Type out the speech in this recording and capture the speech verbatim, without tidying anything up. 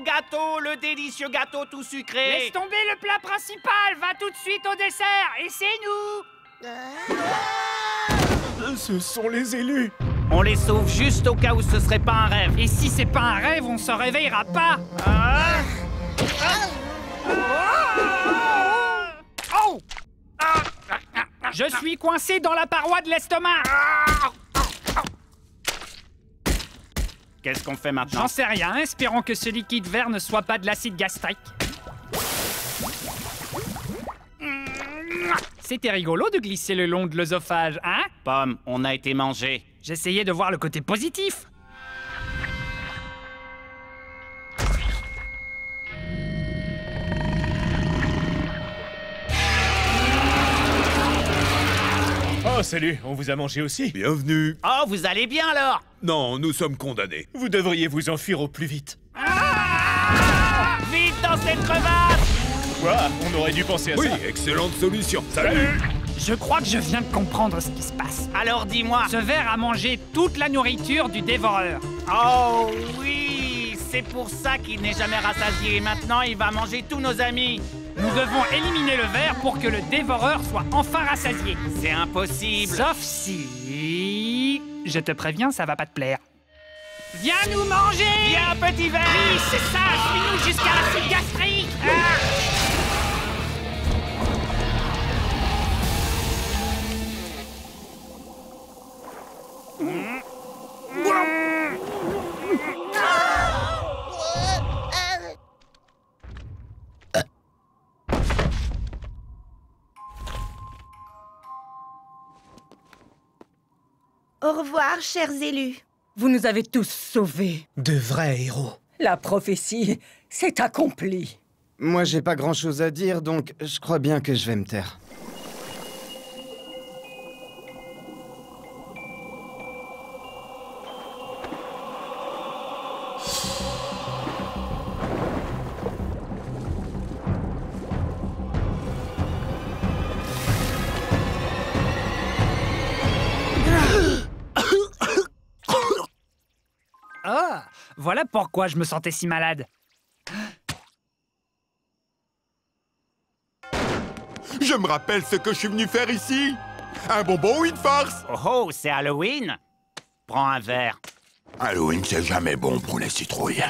gros gâteau, le délicieux gâteau tout sucré. Laisse tomber le plat principal, va tout de suite au dessert, et c'est nous. Ce sont les élus. On les sauve juste au cas où ce serait pas un rêve. Et si c'est pas un rêve, on se réveillera pas. Ah. Ah. Oh. Ah. Je suis coincé dans la paroi de l'estomac. Ah. Qu'est-ce qu'on fait maintenant? J'en sais rien, espérons que ce liquide vert ne soit pas de l'acide gastrique. C'était rigolo de glisser le long de l'œsophage, hein? Pomme, on a été mangé. J'essayais de voir le côté positif. Oh, salut, on vous a mangé aussi. Bienvenue. Oh, vous allez bien alors? Non, nous sommes condamnés. Vous devriez vous enfuir au plus vite. Ah! Vite dans cette crevasse! Quoi? On aurait dû penser à oui, ça. Oui, excellente solution. Salut. Salut. Je crois que je viens de comprendre ce qui se passe. Alors dis-moi, ce verre a mangé toute la nourriture du dévoreur. Oh oui, c'est pour ça qu'il n'est jamais rassasié. Maintenant, il va manger tous nos amis. Nous devons éliminer le verre pour que le dévoreur soit enfin rassasié. C'est impossible. Sauf si... Je te préviens, ça va pas te plaire. Viens nous manger. Viens, petit verre. Oui, c'est ça. Suis-nous jusqu'à l'acide gastrique. Ah. Mmh. Au revoir, chers élus. Vous nous avez tous sauvés. De vrais héros. La prophétie s'est accomplie. Moi, j'ai pas grand-chose à dire, donc je crois bien que je vais me taire. Voilà pourquoi je me sentais si malade. Je me rappelle ce que je suis venu faire ici. Un bonbon ou une farce? Oh oh, c'est Halloween. Prends un verre. Halloween, c'est jamais bon pour les citrouilles.